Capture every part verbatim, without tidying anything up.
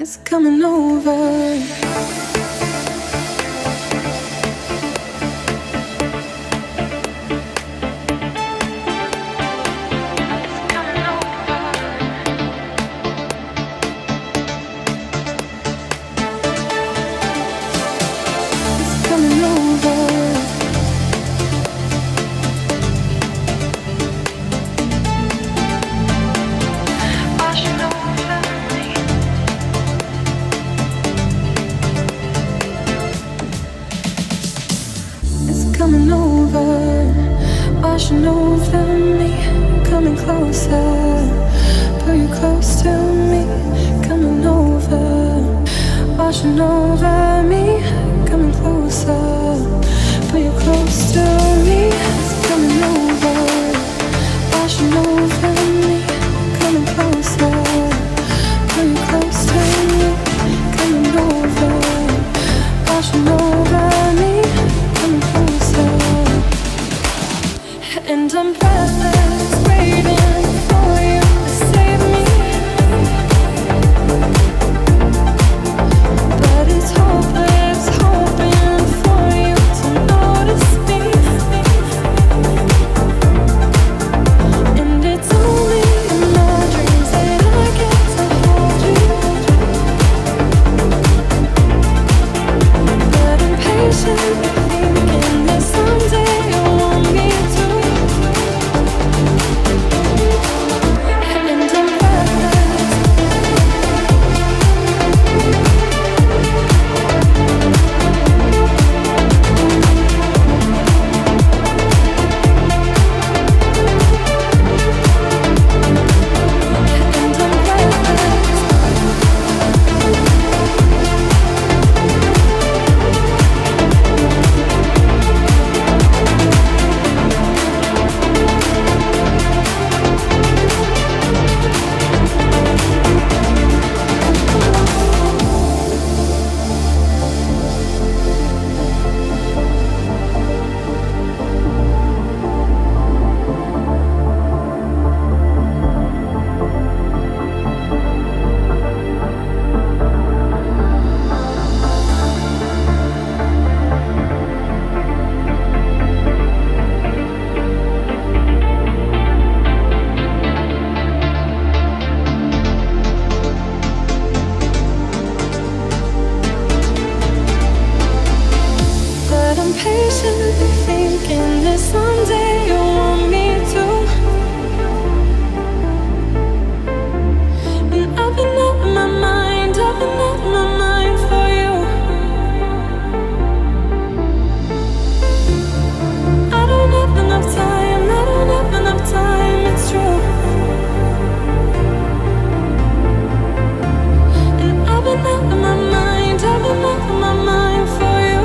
It's coming over. Coming over, washing over me, coming closer, pull you close to me, coming over, washing over me, coming closer, pull you close to me, coming over, washing over me, coming closer, pull you close to me, coming over, washing over me, coming closer. And I'm breathless, waiting for you to save me, but it's hopeless, hoping for you to notice me. And it's only in my dreams that I get to hold you, but I'm patient, thinking that someday you'll want me to. Patiently thinking that someday you'll want me to, and I've been up in my mind, I've been up in my mind for you. I don't have enough time, I don't have enough time, it's true. And I've been up in my mind, I've been up in my mind for you.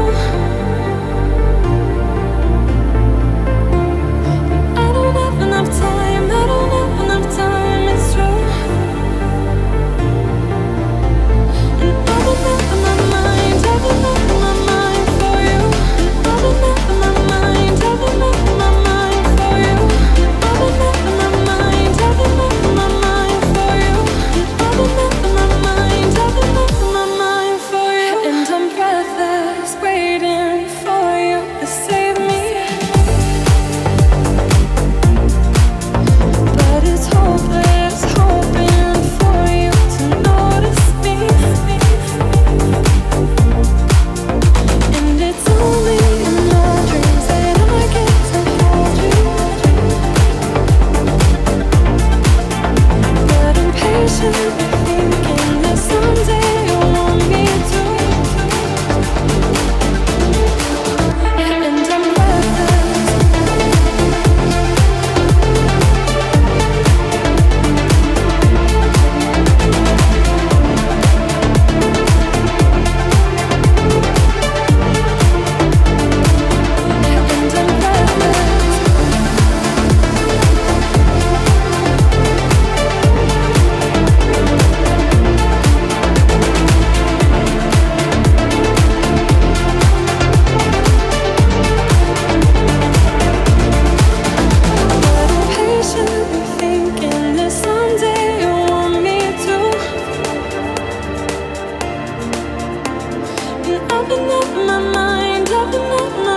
Open up my mind, open up my mind.